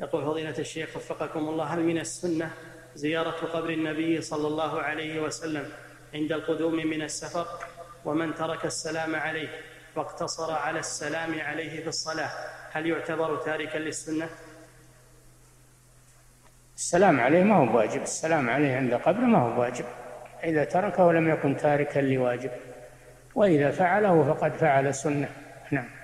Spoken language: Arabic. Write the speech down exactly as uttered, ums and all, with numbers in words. يقول فضيلة الشيخ وفقكم الله، هل من السنة زيارة قبر النبي صلى الله عليه وسلم عند القدوم من السفر؟ ومن ترك السلام عليه واقتصر على السلام عليه في الصلاة هل يعتبر تاركا للسنة؟ السلام عليه ما هو واجب، السلام عليه عند قبره ما هو واجب، إذا تركه لم يكن تاركا لواجب، وإذا فعله فقد فعل سنة. نعم.